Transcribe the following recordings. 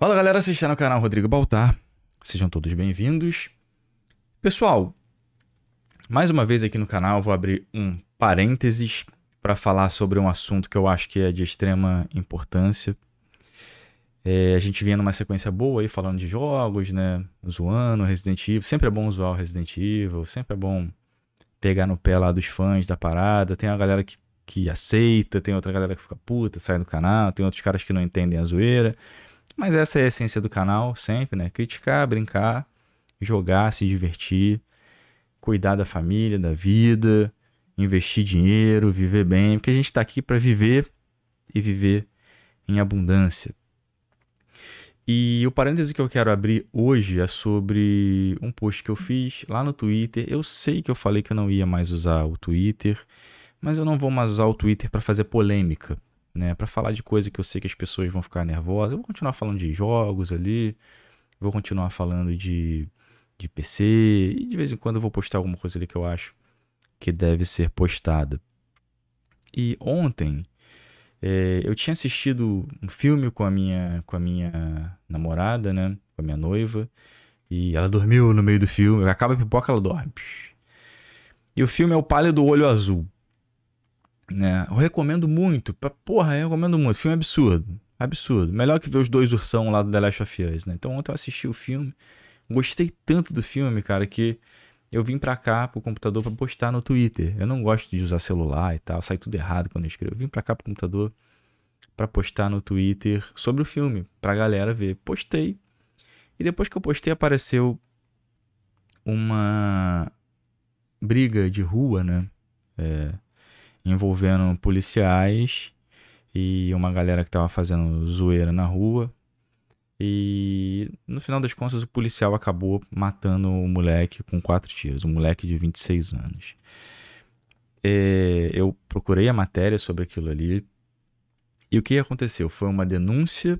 Fala galera, você está no canal Rodrigo Baltar, sejam todos bem-vindos. Pessoal, mais uma vez aqui no canal vou abrir um parênteses para falar sobre um assunto que eu acho que é de extrema importância. A gente vinha numa sequência boa aí falando de jogos, né, zoando Resident Evil, sempre é bom zoar o Resident Evil, sempre é bom pegar no pé lá dos fãs da parada, tem a galera que aceita, tem outra galera que fica puta, sai do canal, tem outros caras que não entendem a zoeira. Mas essa é a essência do canal, sempre, né? Criticar, brincar, jogar, se divertir, cuidar da família, da vida, investir dinheiro, viver bem, porque a gente tá aqui para viver e viver em abundância. E o parêntese que eu quero abrir hoje é sobre um post que eu fiz lá no Twitter. Eu sei que eu falei que eu não ia mais usar o Twitter, mas eu não vou mais usar o Twitter para fazer polêmica. Né, para falar de coisa que eu sei que as pessoas vão ficar nervosas. Eu vou continuar falando de jogos ali, vou continuar falando de PC, e de vez em quando eu vou postar alguma coisa ali que eu acho que deve ser postada. E ontem eu tinha assistido um filme com a minha namorada, né, com a minha noiva, e ela dormiu no meio do filme, acaba a pipoca, ela dorme. E o filme é O Pálido do Olho Azul. Né? Eu recomendo muito, porra, eu recomendo muito. Filme absurdo, absurdo. Melhor que ver os dois ursão lá do The Last of Us, né? Então ontem eu assisti o filme, gostei tanto do filme, cara, que eu vim pra cá pro computador pra postar no Twitter. Eu não gosto de usar celular e tal, sai tudo errado quando eu escrevo. Eu vim pra cá pro computador pra postar no Twitter sobre o filme, pra galera ver. Postei, e depois que eu postei apareceu uma briga de rua, né? Envolvendo policiais e uma galera que tava fazendo zoeira na rua, e no final das contas o policial acabou matando o moleque com 4 tiros, um moleque de 26 anos. Eu procurei a matéria sobre aquilo ali, e o que aconteceu foi uma denúncia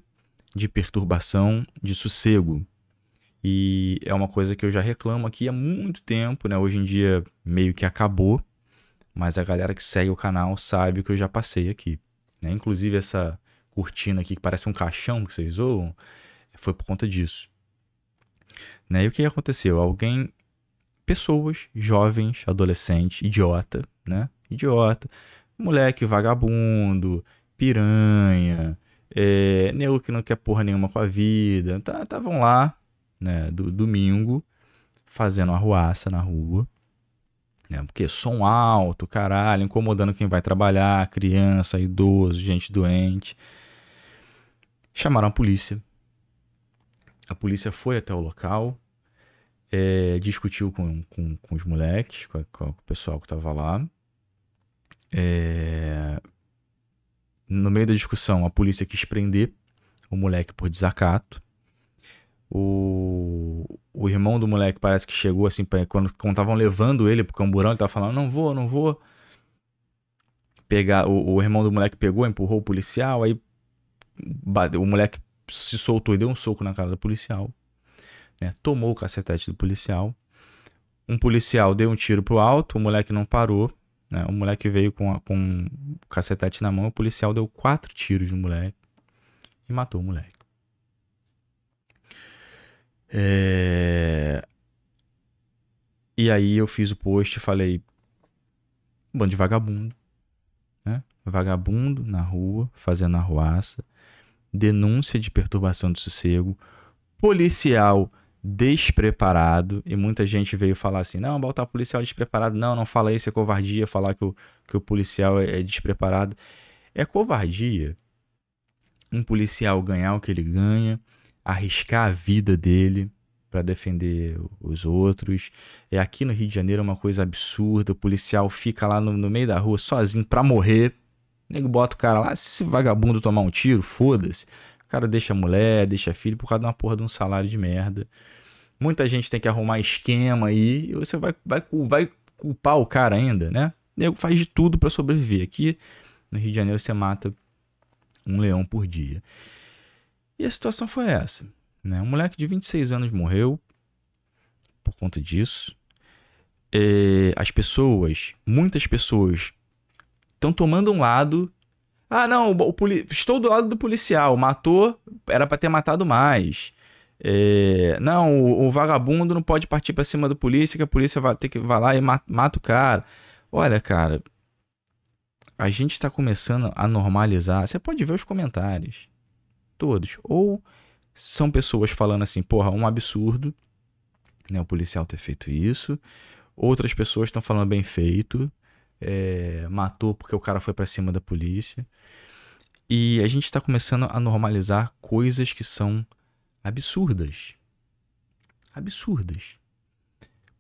de perturbação de sossego, e é uma coisa que eu já reclamo aqui há muito tempo, né? Hoje em dia meio que acabou, mas a galera que segue o canal sabe que eu já passei aqui, né? Inclusive essa cortina aqui que parece um caixão que vocês zoam, foi por conta disso. Né? E o que aconteceu? Pessoas, jovens, adolescentes, idiota, né? Idiota, moleque vagabundo, piranha, nego que não quer porra nenhuma com a vida, estavam lá, né, domingo, fazendo arruaça na rua. Porque som alto, caralho, incomodando quem vai trabalhar, criança, idoso, gente doente. Chamaram a polícia. A polícia foi até o local, discutiu com os moleques, com o pessoal que tava lá. No meio da discussão, a polícia quis prender o moleque por desacato. O irmão do moleque parece que chegou assim, quando estavam levando ele pro camburão, ele tava falando, não vou pegar. O irmão do moleque pegou, empurrou o policial, aí o moleque se soltou e deu um soco na cara do policial, né? Tomou o cacetete do policial. Um policial deu um tiro pro alto, o moleque não parou, né? O moleque veio com o cacetete na mão, o policial deu 4 tiros no moleque e matou o moleque. E aí eu fiz o post e falei, um bando de vagabundo, né? Vagabundo na rua, fazendo arruaça, denúncia de perturbação de sossego, policial despreparado, e muita gente veio falar assim, não, Baltar, policial despreparado, não fala isso, é covardia falar que o policial é despreparado. É covardia um policial ganhar o que ele ganha, arriscar a vida dele para defender os outros. Aqui no Rio de Janeiro é uma coisa absurda, o policial fica lá no meio da rua sozinho para morrer, o nego bota o cara lá, se vagabundo tomar um tiro, foda-se, o cara deixa mulher, deixa filho por causa de uma porra de um salário de merda. Muita gente tem que arrumar esquema aí, e você vai culpar o cara ainda, né? O nego faz de tudo para sobreviver. Aqui no Rio de Janeiro você mata um leão por dia. E a situação foi essa, né? Um moleque de 26 anos morreu por conta disso. Muitas pessoas estão tomando um lado, Ah, não, estou do lado do policial, matou, era pra ter matado mais. É, não, o vagabundo não pode partir pra cima do polícia, que a polícia vai ter que vai lá e mata o cara. Olha, cara, a gente tá começando a normalizar. Você pode ver os comentários, todos. Ou são pessoas falando assim, porra, um absurdo, né, o policial ter feito isso. Outras pessoas estão falando bem feito. É, matou porque o cara foi pra cima da polícia. E a gente tá começando a normalizar coisas que são absurdas. Absurdas.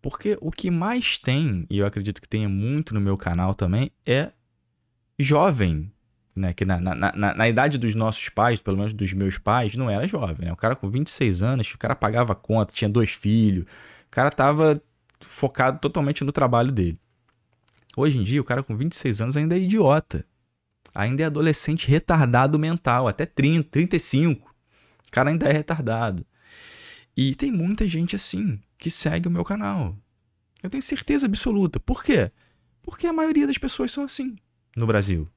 Porque o que mais tem, e eu acredito que tenha muito no meu canal também, é jovem, né? Que na idade dos nossos pais, pelo menos dos meus pais, não era jovem, né? O cara com 26 anos, o cara pagava conta, tinha 2 filhos, o cara tava focado totalmente no trabalho dele. Hoje em dia, o cara com 26 anos ainda é idiota. Ainda é adolescente retardado mental. Até 30, 35. O cara ainda é retardado. E tem muita gente assim que segue o meu canal. Eu tenho certeza absoluta. Por quê? Porque a maioria das pessoas são assim no Brasil.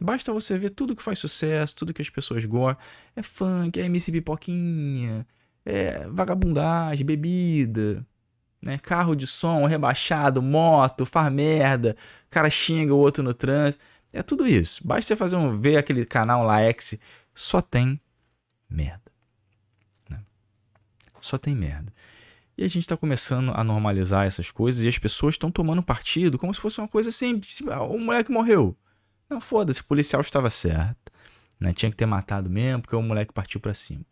Basta você ver tudo que faz sucesso, tudo que as pessoas gostam. É funk, é MC Bipoquinha, é vagabundagem, bebida... Né? Carro de som, rebaixado, moto, faz merda, o cara xinga o outro no trânsito, é tudo isso. Basta você fazer ver aquele canal lá, X, só tem merda, né? Só tem merda. E a gente tá começando a normalizar essas coisas e as pessoas estão tomando partido como se fosse uma coisa simples. O moleque morreu, não, foda-se, o policial estava certo, né? Tinha que ter matado mesmo, porque o moleque partiu pra cima.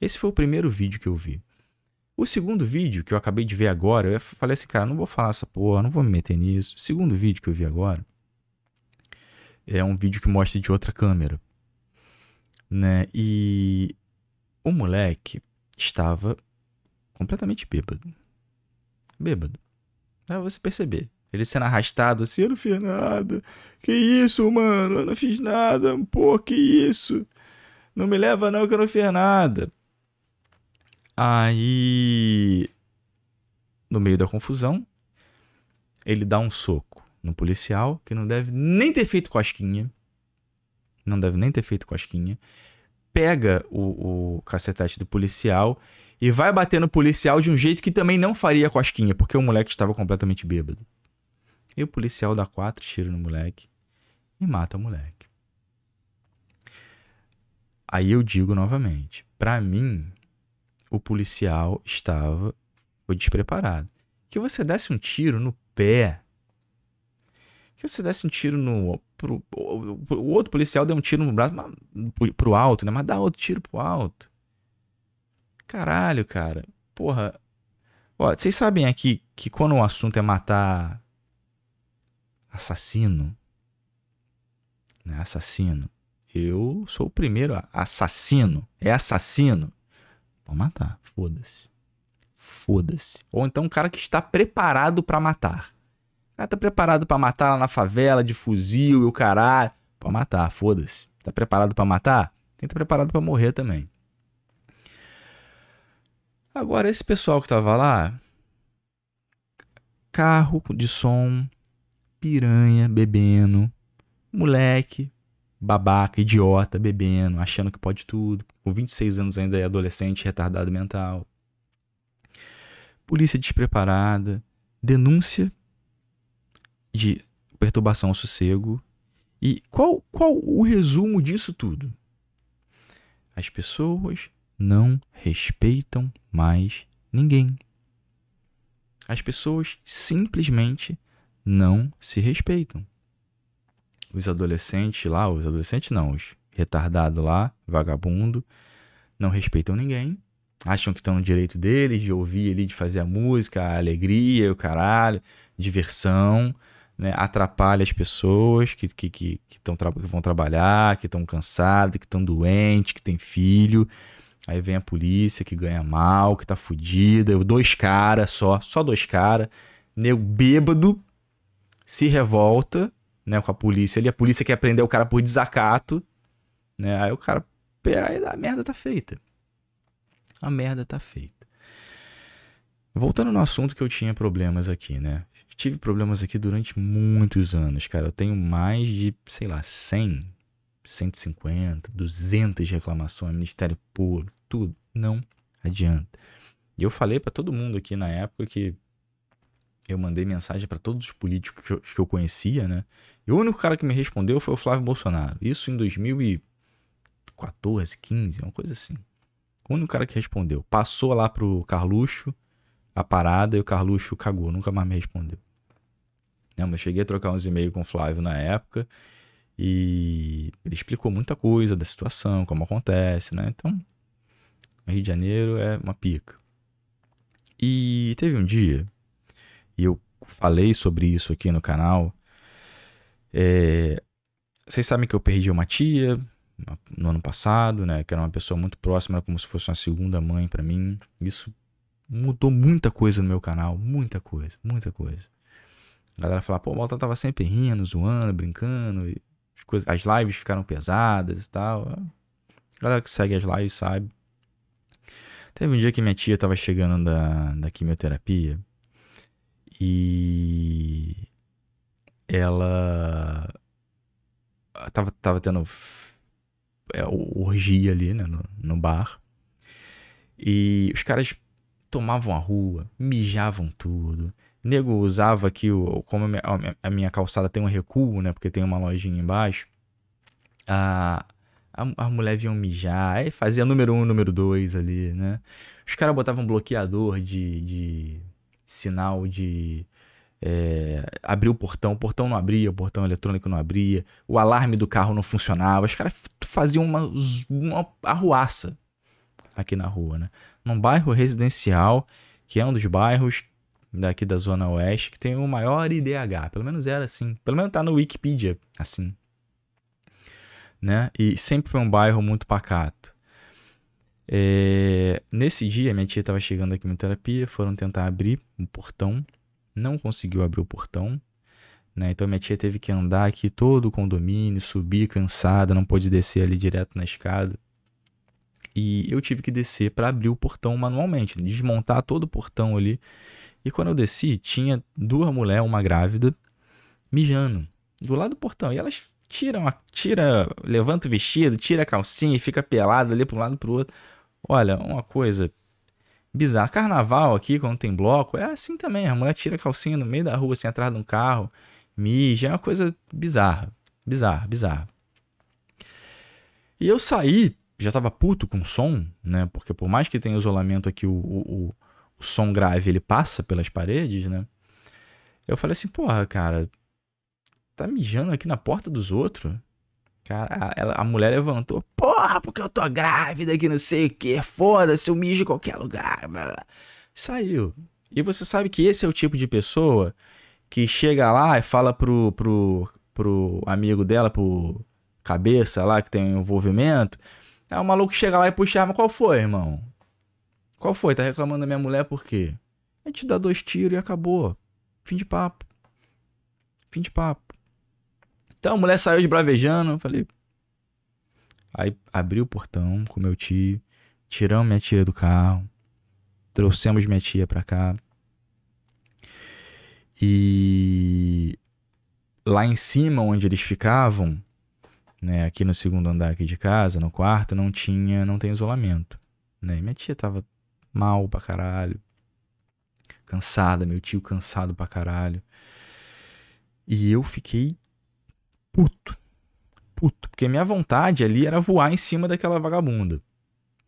Esse foi o primeiro vídeo que eu vi. O segundo vídeo que eu acabei de ver agora, eu falei assim, cara, não vou falar essa porra, não vou me meter nisso. O segundo vídeo que eu vi agora é um vídeo que mostra de outra câmera, né? E o moleque estava completamente bêbado. Bêbado. Dá pra você perceber. Ele sendo arrastado assim, eu não fiz nada. Que isso, mano? Eu não fiz nada. Pô, que isso? Não me leva não que eu não fiz nada. Aí, no meio da confusão, ele dá um soco no policial, que não deve nem ter feito cosquinha. Não deve nem ter feito cosquinha. Pega o cacetete do policial e vai bater no policial de um jeito que também não faria cosquinha, porque o moleque estava completamente bêbado. E o policial dá 4 tiros no moleque e mata o moleque. Aí eu digo novamente, pra mim... O policial foi despreparado. Que você desse um tiro no pé. Que você desse um tiro no... O outro policial deu um tiro no braço, mas, pro alto, né? Mas dá outro tiro pro alto. Caralho, cara. Porra. Ó, vocês sabem aqui que quando o assunto é matar assassino, né? Assassino. Eu sou o primeiro assassino. É assassino. Vou matar, foda-se. Foda-se. Ou então um cara que está preparado pra matar. O cara tá preparado pra matar lá na favela, de fuzil e o caralho. Pra matar, foda-se. Tá preparado pra matar? Tem que estar preparado pra morrer também. Agora, esse pessoal que tava lá... Carro de som, piranha bebendo, moleque... babaca, idiota, bebendo, achando que pode tudo, com 26 anos ainda é adolescente, retardado mental. Polícia despreparada, denúncia de perturbação ao sossego. E qual o resumo disso tudo? As pessoas não respeitam mais ninguém. As pessoas simplesmente não se respeitam. Os retardados lá, vagabundo, não respeitam ninguém, acham que estão no direito deles de ouvir ali, de fazer a música, a alegria, o caralho, diversão, né? Atrapalha as pessoas que vão trabalhar, que estão cansadas, que estão doentes, que tem filho. Aí vem a polícia que ganha mal, que tá fodida, 2 caras só 2 caras, nego bêbado, se revolta, né, com a polícia ali, a polícia quer prender o cara por desacato, né, aí o cara, aí a merda tá feita. A merda tá feita. Voltando no assunto que eu tinha problemas aqui, né, tive problemas aqui durante muitos anos, cara, eu tenho mais de, sei lá, 100 150, 200 reclamações, Ministério Público, tudo. Não adianta. E eu falei para todo mundo aqui na época que eu mandei mensagem para todos os políticos que eu conhecia, né? E o único cara que me respondeu foi o Flávio Bolsonaro. Isso em 2014, 15, uma coisa assim. O único cara que respondeu. Passou lá pro Carluxo a parada e o Carluxo cagou, nunca mais me respondeu. Não, mas eu cheguei a trocar uns e-mails com o Flávio na época e ele explicou muita coisa da situação, como acontece, né? Então, Rio de Janeiro é uma pica. E teve um dia... E eu falei sobre isso aqui no canal. Vocês sabem que eu perdi uma tia no ano passado, né? Que era uma pessoa muito próxima, como se fosse uma segunda mãe pra mim. Isso mudou muita coisa no meu canal. Muita coisa, muita coisa. A galera falava, pô, o Baltar tava sempre rindo, zoando, brincando. E as lives ficaram pesadas e tal. A galera que segue as lives sabe. Teve um dia que minha tia tava chegando da quimioterapia. E ela tava tendo orgia ali, né, no bar. E os caras tomavam a rua, mijavam tudo. O nego usava aqui, como a minha calçada tem um recuo, né, porque tem uma lojinha embaixo. As mulheres vinham mijar, aí fazia número 1, número 2 ali, né. Os caras botavam bloqueador de sinal de abrir o portão não abria, o portão eletrônico não abria, o alarme do carro não funcionava, os caras faziam uma arruaça aqui na rua, né? Num bairro residencial, que é um dos bairros daqui da Zona Oeste, que tem o maior IDH, pelo menos era assim, pelo menos tá no Wikipedia, assim, né? E sempre foi um bairro muito pacato. Nesse dia, minha tia estava chegando da quimioterapia, foram tentar abrir o portão, não conseguiu abrir o portão, né? Então minha tia teve que andar aqui todo o condomínio, subir cansada, não pôde descer ali direto na escada. E eu tive que descer para abrir o portão manualmente, desmontar todo o portão ali. E quando eu desci, tinha duas mulheres, uma grávida, mijando do lado do portão. E elas levanta o vestido, tira a calcinha e fica pelada ali para um lado e para o outro. Olha, uma coisa bizarra. Carnaval aqui, quando tem bloco, é assim também. A mulher tira a calcinha no meio da rua, assim, atrás de um carro, mija. É uma coisa bizarra. Bizarra, bizarra. E eu saí, já tava puto com o som, né? Porque por mais que tenha isolamento aqui, o som grave, ele passa pelas paredes, né? Eu falei assim, porra, cara, tá mijando aqui na porta dos outros. Cara, a mulher levantou. Porra, porque eu tô grávida que não sei o que. Foda-se, eu mijo em qualquer lugar. Blá, blá. Saiu. E você sabe que esse é o tipo de pessoa que chega lá e fala pro amigo dela, pro cabeça lá que tem um envolvimento. Aí o maluco chega lá e puxa a arma. Qual foi, irmão? Qual foi? Tá reclamando da minha mulher por quê? A gente dá 2 tiros e acabou. Fim de papo. Fim de papo. Então a mulher saiu de bravejando, eu falei... Aí abri o portão com meu tio, tiramos minha tia do carro, trouxemos minha tia pra cá. E lá em cima, onde eles ficavam, né, aqui no segundo andar aqui de casa, no quarto, não tem isolamento, né? Minha tia tava mal pra caralho, cansada, meu tio cansado pra caralho. E eu fiquei... Puto, porque minha vontade ali era voar em cima daquela vagabunda,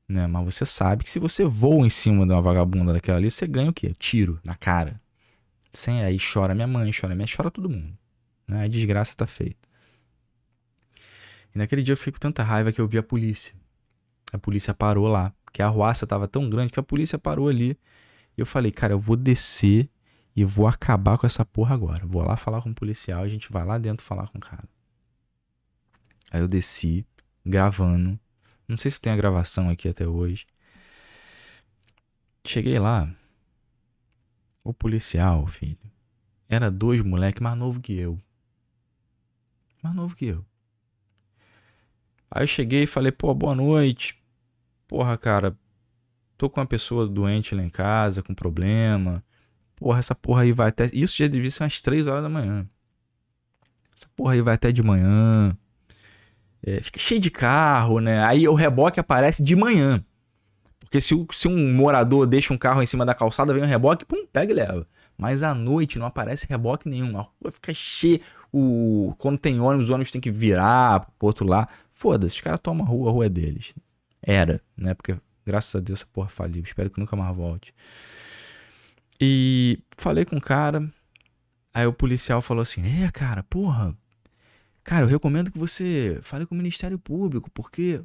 né? Mas você sabe que se você voa em cima de uma vagabunda daquela ali, você ganha o quê? Tiro na cara. Sem aí chora minha mãe, chora todo mundo, né? A desgraça tá feita. E naquele dia eu fiquei com tanta raiva que eu vi a polícia. A polícia parou lá, porque a arruaça tava tão grande que a polícia parou ali. E eu falei, cara, eu vou descer e vou acabar com essa porra agora. Vou lá falar com o policial, a gente vai lá dentro falar com o cara. Aí eu desci, gravando. Não sei se tem a gravação aqui até hoje. Cheguei lá. O policial, filho, era 2 moleques mais novo que eu. Mais novo que eu. Aí eu cheguei e falei, pô, boa noite. Porra, cara, tô com uma pessoa doente lá em casa, com problema. Porra, essa porra aí vai até... Isso já devia ser umas 3 horas da manhã. Essa porra aí vai até de manhã. Fica cheio de carro, né? Aí o reboque aparece de manhã. Porque se um morador deixa um carro em cima da calçada, vem um reboque, pum, pega e leva. Mas à noite não aparece reboque nenhum. A rua fica cheia. Quando tem ônibus, o ônibus tem que virar pro outro lado. Foda-se, os caras tomam a rua é deles. Era, né? Porque, graças a Deus, essa porra faliu. Espero que nunca mais volte. E falei com o cara. Aí o policial falou assim, cara, porra. Cara, eu recomendo que você fale com o Ministério Público, porque o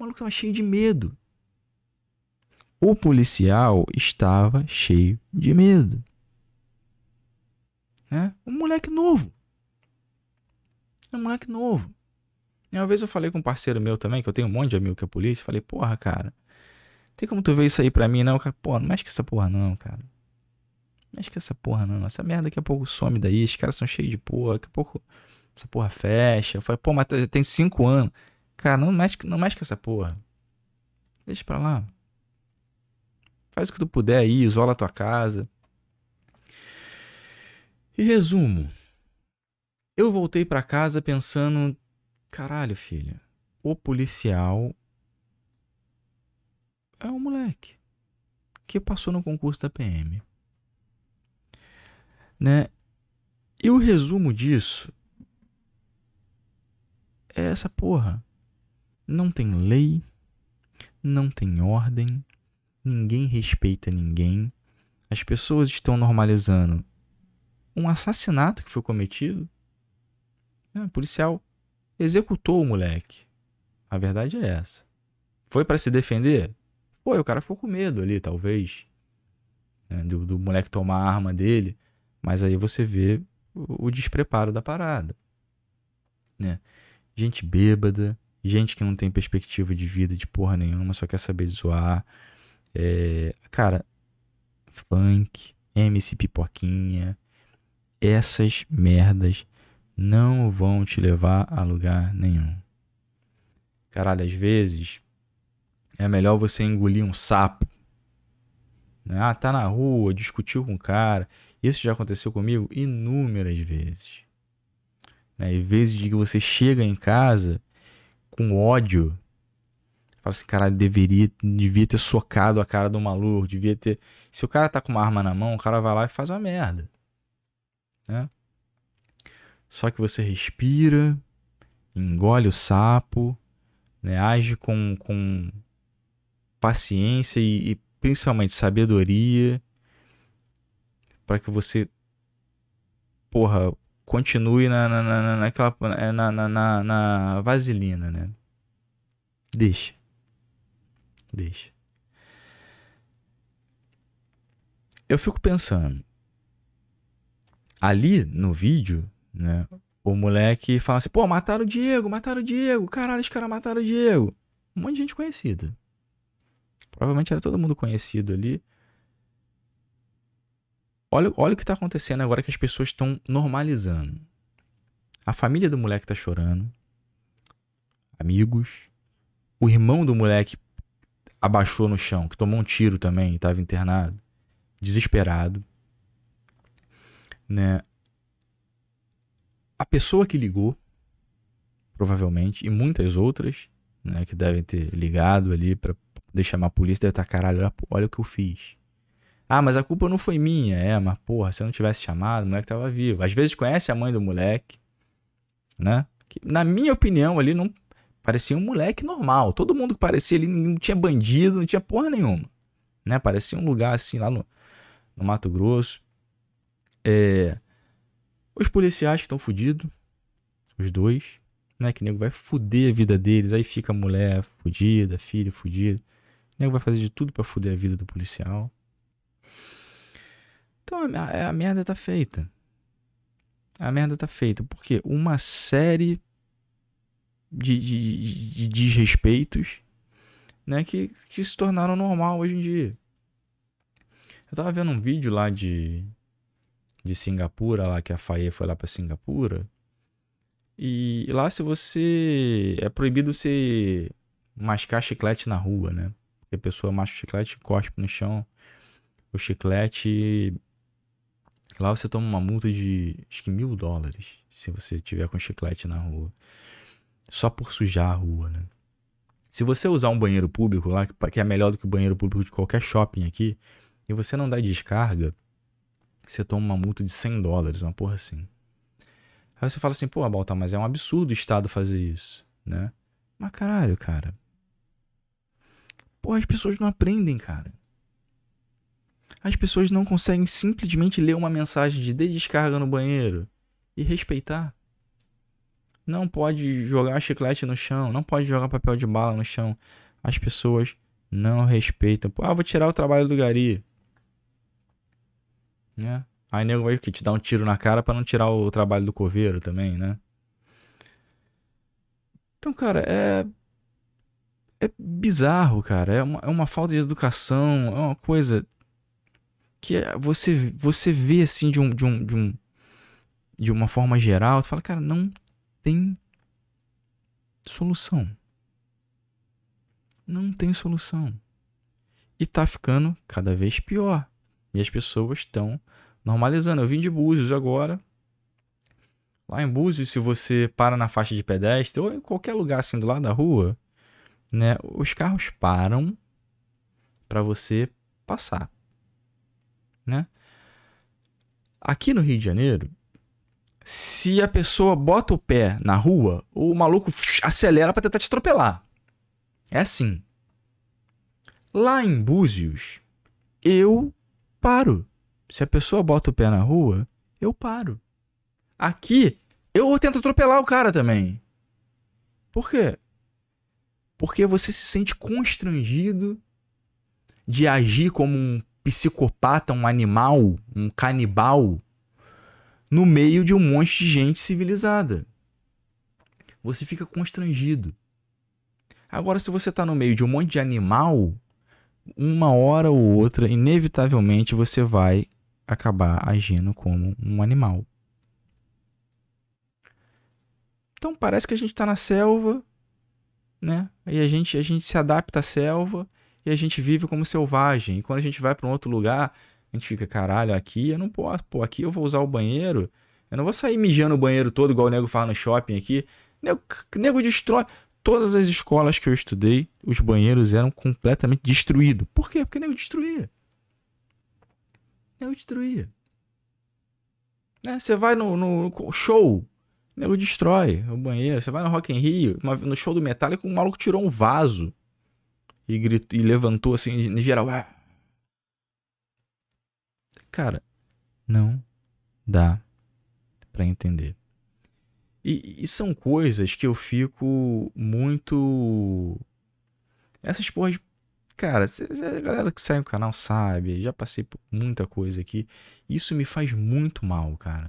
maluco tava cheio de medo. O policial estava cheio de medo. Né? Um moleque novo. E uma vez eu falei com um parceiro meu também, que eu tenho um monte de amigo que é polícia, falei, porra, cara, tem como tu ver isso aí pra mim, não? Cara, porra, não mexe com essa porra não, cara. Não mexe com essa porra não. Essa merda daqui a pouco some daí, os caras são cheios de porra, daqui a pouco... Essa porra fecha. Eu falei, pô, mas tem 5 anos. Cara, não mexe com essa porra. Deixa pra lá. Faz o que tu puder aí, isola a tua casa. E resumo. Eu voltei pra casa pensando... Caralho, filha. O policial... É um moleque. Que passou no concurso da PM. Né? E o resumo disso... É essa porra. Não tem lei, não tem ordem, ninguém respeita ninguém. As pessoas estão normalizando um assassinato que foi cometido. O policial executou o moleque. A verdade é essa. Foi para se defender? Foi, o cara ficou com medo ali, talvez. Né? Do moleque tomar a arma dele. Mas aí você vê o despreparo da parada. Né? Gente bêbada, gente que não tem perspectiva de vida de porra nenhuma, só quer saber zoar. Cara, funk, MC Bipoquinha, essas merdas não vão te levar a lugar nenhum. Caralho, às vezes é melhor você engolir um sapo. Ah, tá na rua, discutiu com o cara. Isso já aconteceu comigo inúmeras vezes. Em vez de que você chega em casa com ódio, fala assim, caralho, devia ter socado a cara do maluco, devia ter... Se o cara tá com uma arma na mão, o cara vai lá e faz uma merda. Né? Só que você respira, engole o sapo, né? Age com paciência e principalmente sabedoria para que você... Porra... Continue na vaselina, né? Deixa. Eu fico pensando. Ali no vídeo, né? O moleque fala assim, pô, mataram o Diego. Caralho, os caras mataram o Diego. Um monte de gente conhecida. Provavelmente era todo mundo conhecido ali. Olha o que está acontecendo agora que as pessoas estão normalizando. A família do moleque está chorando. Amigos. O irmão do moleque abaixou no chão, que tomou um tiro também, estava internado. Desesperado. Né? A pessoa que ligou, provavelmente, e muitas outras, né, que devem ter ligado ali para poder chamar a polícia, deve estar, caralho, olha o que eu fiz. Ah, mas a culpa não foi minha. Mas porra, se eu não tivesse chamado, o moleque tava vivo. Às vezes conhece a mãe do moleque, né? Que, na minha opinião, ali não parecia um moleque normal. Todo mundo que parecia ali não tinha bandido, não tinha porra nenhuma. Né? Parecia um lugar assim, lá no Mato Grosso. Os policiais que estão fudidos, os dois, né? Que nego vai fuder a vida deles. Aí fica a mulher fudida, filho fudido. O nego vai fazer de tudo pra fuder a vida do policial. Então a merda tá feita. A merda tá feita. Porque uma série de desrespeitos, né, que se tornaram normal hoje em dia. Eu tava vendo um vídeo lá de Singapura, lá que a Faye foi lá pra Singapura. E lá se você... É proibido você mascar chiclete na rua, né? Porque a pessoa masca o chiclete e cospe no chão. O chiclete... Lá você toma uma multa de acho que $1000 se você tiver com chiclete na rua. só por sujar a rua, né? Se você usar um banheiro público lá, que é melhor do que o banheiro público de qualquer shopping aqui, e você não dá descarga, você toma uma multa de $100, uma porra assim. Aí você fala assim, pô, Baltar, mas é um absurdo o Estado fazer isso, né? Mas caralho, cara. Pô, as pessoas não aprendem, cara. As pessoas não conseguem simplesmente ler uma mensagem de descarga no banheiro e respeitar. Não pode jogar chiclete no chão, não pode jogar papel de bala no chão. As pessoas não respeitam. Pô, ah, vou tirar o trabalho do gari. Né? Aí nego vai te dar um tiro na cara pra não tirar o trabalho do coveiro também, né? Então, cara, é bizarro, cara. É uma falta de educação, é uma coisa que você vê assim de uma forma geral. Tu fala, cara, não tem solução. Não tem solução. E tá ficando cada vez pior. E as pessoas estão normalizando. Eu vim de Búzios agora. Lá em Búzios, se você para na faixa de pedestre ou em qualquer lugar assim do lado da rua, né, os carros param para você passar, né? Aqui no Rio de Janeiro, se a pessoa bota o pé na rua, o maluco acelera para tentar te atropelar. É assim. Lá em Búzios, eu paro. Se a pessoa bota o pé na rua, eu paro. Aqui, eu tento atropelar o cara também. Por quê? Porque você se sente constrangido de agir como um psicopata, um animal, um canibal, no meio de um monte de gente civilizada. Você fica constrangido. Agora, se você tá no meio de um monte de animal, uma hora ou outra, inevitavelmente, você vai acabar agindo como um animal. Então, parece que a gente tá na selva, né? E a gente se adapta à selva e a gente vive como selvagem. E quando a gente vai para um outro lugar, a gente fica, caralho, aqui eu não posso, pô, aqui eu vou usar o banheiro, eu não vou sair mijando o banheiro todo igual o nego faz no shopping aqui. Nego destrói. Todas as escolas que eu estudei, os banheiros eram completamente destruídos. Por quê? Porque nego destruía. Nego destruía. Né? Você vai no show, nego destrói o banheiro. Você vai no Rock in Rio, no show do Metallica, um maluco tirou um vaso e gritou, e levantou assim, em geral. Ah! Cara, não dá pra entender. E são coisas que eu fico muito... Essas porras... Cara, a galera que segue o canal sabe. Já passei por muita coisa aqui. Isso me faz muito mal, cara.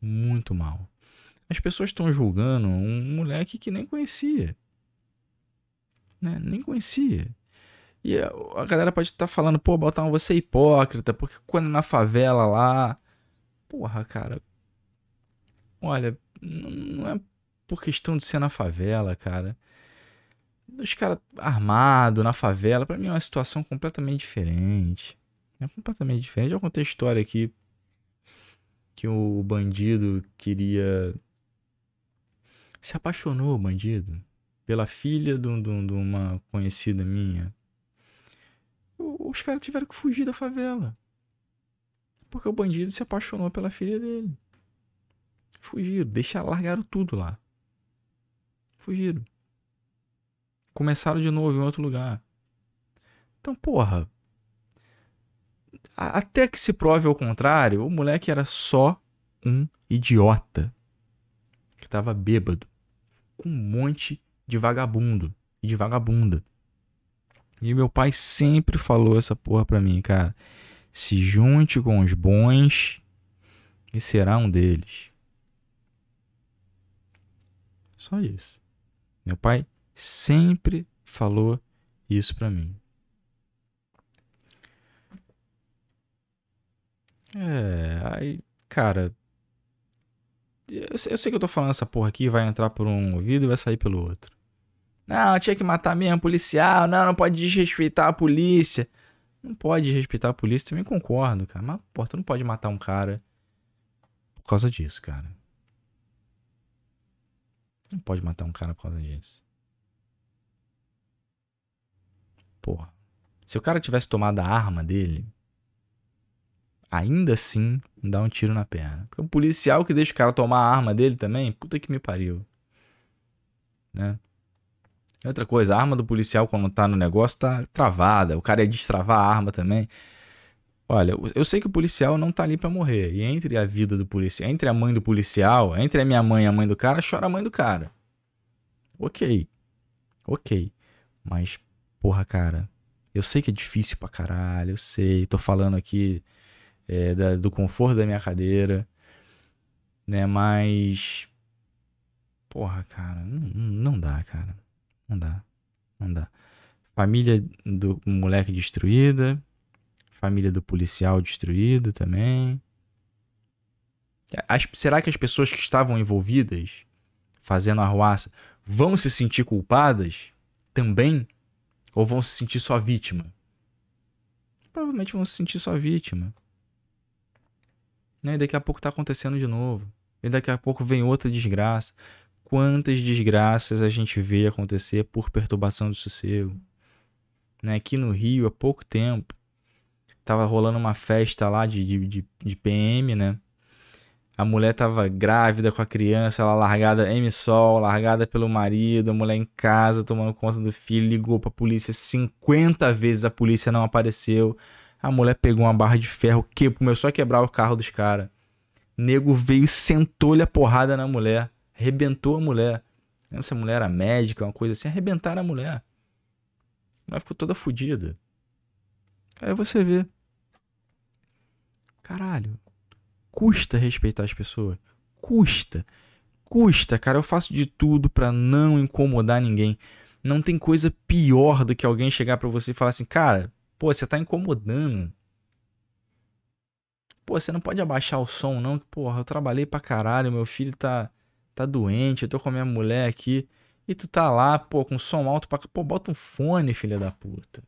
Muito mal. As pessoas estão julgando um moleque que nem conhecia. Né? Nem conhecia. E a galera pode estar falando, pô, Baltar, você é hipócrita, porque quando na favela lá... Porra, cara... Olha... Não é por questão de ser na favela, cara. Os caras armados na favela, pra mim é uma situação completamente diferente. É completamente diferente. Já contei a história aqui que o bandido queria... Se apaixonou, o bandido, pela filha de uma conhecida minha. Os caras tiveram que fugir da favela. Porque o bandido se apaixonou pela filha dele. Fugiram, largaram tudo lá. Fugiram. Começaram de novo em outro lugar. Então, porra. Até que se prove ao contrário, o moleque era só um idiota. Que tava bêbado. Com um monte de vagabundo. E de vagabunda. E meu pai sempre falou essa porra pra mim, cara. Se junte com os bons e será um deles. Só isso. Meu pai sempre falou isso pra mim. Aí, cara... Eu sei que eu tô falando essa porra aqui, vai entrar por um ouvido e vai sair pelo outro. Não, tinha que matar mesmo, policial. Não pode desrespeitar a polícia. Não pode desrespeitar a polícia, também concordo, cara. Mas, porra, tu não pode matar um cara por causa disso, cara. Não pode matar um cara por causa disso. Porra. Se o cara tivesse tomado a arma dele, ainda assim dá um tiro na perna. Porque o policial que deixa o cara tomar a arma dele também, puta que me pariu. Né? E outra coisa, a arma do policial quando tá no negócio tá travada. O cara ia destravar a arma também. Olha, eu sei que o policial não tá ali pra morrer. E entre a vida do policial, entre a mãe do policial, entre a minha mãe e a mãe do cara, chora a mãe do cara. Ok. Ok. Mas, porra, cara, eu sei que é difícil pra caralho, eu sei. Tô falando aqui do conforto da minha cadeira, né? Mas, porra, cara, não dá, cara. Não dá. Não dá. Família do moleque destruída. Família do policial destruído também. Será que as pessoas que estavam envolvidas fazendo a arruaça vão se sentir culpadas também? Ou vão se sentir só vítima? Provavelmente vão se sentir só vítima. E daqui a pouco tá acontecendo de novo. E daqui a pouco vem outra desgraça. Quantas desgraças a gente vê acontecer por perturbação do sossego? Aqui no Rio, há pouco tempo, tava rolando uma festa lá de PM, né? A mulher tava grávida com a criança, ela largada em sol, largada pelo marido, a mulher em casa tomando conta do filho, ligou pra polícia 50 vezes, a polícia não apareceu. A mulher pegou uma barra de ferro, começou a quebrar o carro dos caras. Nego veio, sentou-lhe a porrada na mulher, arrebentou a mulher. Não lembro se a mulher era médica, uma coisa assim, arrebentaram a mulher. A mulher ficou toda fodida. Aí você vê. Caralho. Custa respeitar as pessoas. Custa. Custa, cara. Eu faço de tudo pra não incomodar ninguém. Não tem coisa pior do que alguém chegar pra você e falar assim, cara, pô, você tá incomodando. Pô, você não pode abaixar o som, não. Porra, eu trabalhei pra caralho, meu filho tá doente, eu tô com a minha mulher aqui. E tu tá lá, pô, com som alto pra... Pô, bota um fone, filha da puta.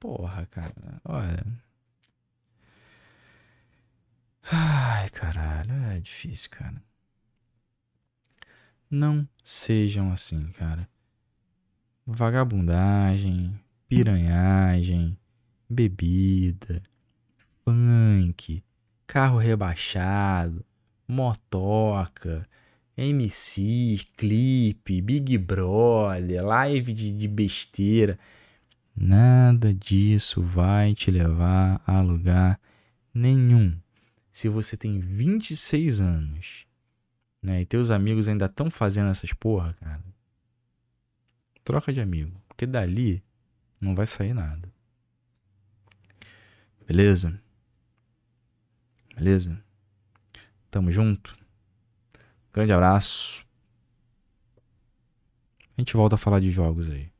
Porra, cara, olha. Ai, caralho, é difícil, cara. Não sejam assim, cara. Vagabundagem, piranhagem, bebida, funk, carro rebaixado, motoca, MC, clipe, Big Brother, live de besteira. Nada disso vai te levar a lugar nenhum. Se você tem 26 anos, né, e teus amigos ainda estão fazendo essas porra, cara, troca de amigo, porque dali não vai sair nada. Beleza? Beleza? Tamo junto. Grande abraço. A gente volta a falar de jogos aí.